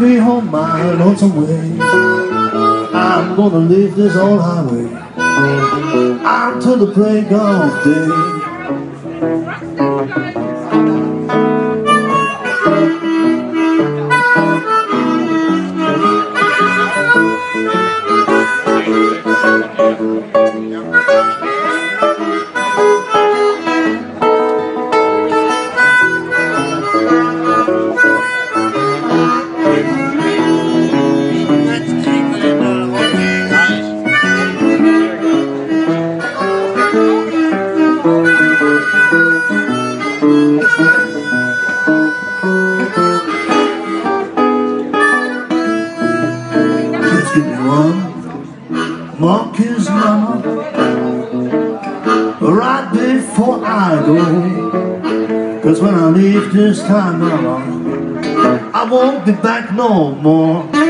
Carry home my lonesome way. I'm gonna leave this old highway until the break of Monkey's mama, right before I go, 'cause when I leave this time, mama, I won't be back no more.